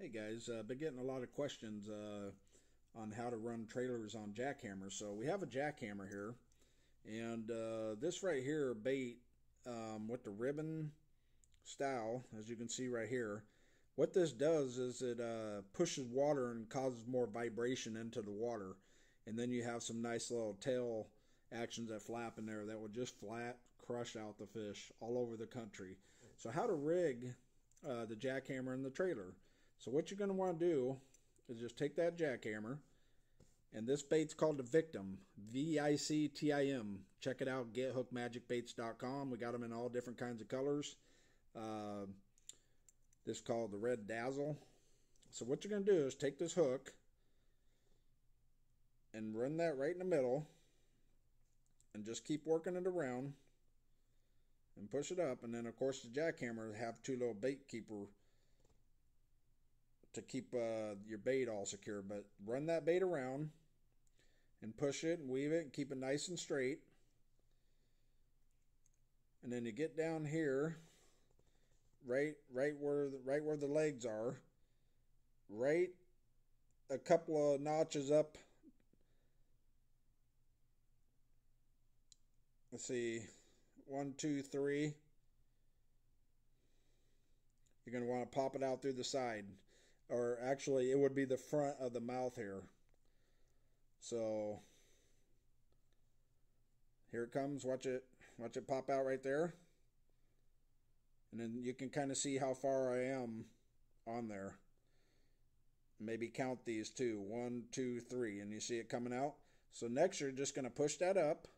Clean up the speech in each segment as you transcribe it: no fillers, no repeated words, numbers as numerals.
Hey guys, I've been getting a lot of questions on how to run trailers on jackhammer. So we have a jackhammer here, and this right here bait with the ribbon style, as you can see right here, what this does is it pushes water and causes more vibration into the water, and then you have some nice little tail actions that flap in there that will just flat crush out the fish all over the country. So how to rig the jackhammer in the trailer. So what you're going to want to do is just take that jackhammer, and this bait's called the Victim, V-I-C-T-I-M. Check it out, gethookmagicbaits.com. We got them in all different kinds of colors. This is called the Red Dazzle. So what you're going to do is take this hook and run that right in the middle, and just keep working it around and push it up. And then of course the jackhammer have two little bait keepers to keep your bait all secure, but run that bait around and push it and weave it and keep it nice and straight. And then you get down here, right where the legs are, right a couple of notches up. Let's see, 1, 2, 3. You're going to want to pop it out through the side. Or actually, it would be the front of the mouth here. So here it comes. Watch it pop out right there. And then you can kind of see how far I am on there. Maybe count these two. 1, 2, 3. And you see it coming out. So next, you're just going to push that up.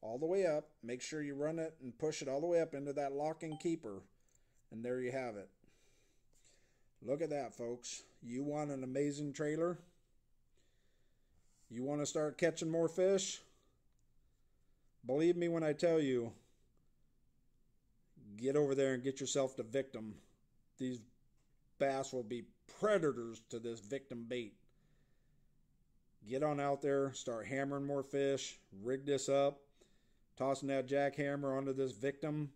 All the way up. Make sure you run it and push it all the way up into that locking keeper. And there you have it. Look at that, folks. You want an amazing trailer? You want to start catching more fish? Believe me when I tell you, get over there and get yourself the Victim. These bass will be predators to this Victim bait. Get on out there, start hammering more fish, rig this up. Tossing that jackhammer onto this Victim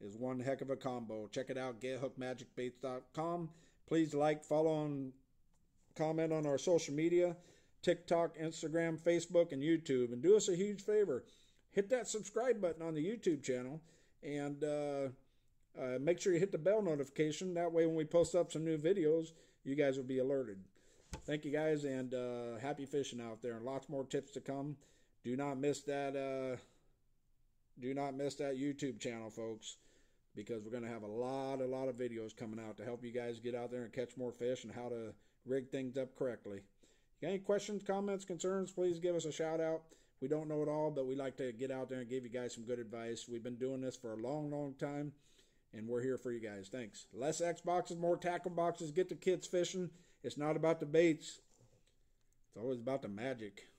is one heck of a combo. Check it out, gethookmagicbaits.com. Please like, follow, and comment on our social media, TikTok, Instagram, Facebook, and YouTube. And do us a huge favor. Hit that subscribe button on the YouTube channel, and make sure you hit the bell notification. That way when we post up some new videos, you guys will be alerted. Thank you guys, and happy fishing out there. And lots more tips to come. Do not miss that YouTube channel, folks, because we're going to have a lot of videos coming out to help you guys get out there and catch more fish and how to rig things up correctly. If you got any questions, comments, concerns, please give us a shout out. We don't know it all, but we like to get out there and give you guys some good advice. We've been doing this for a long, long time, and we're here for you guys. Thanks. Less X boxes, more tackle boxes. Get the kids fishing. It's not about the baits. It's always about the magic.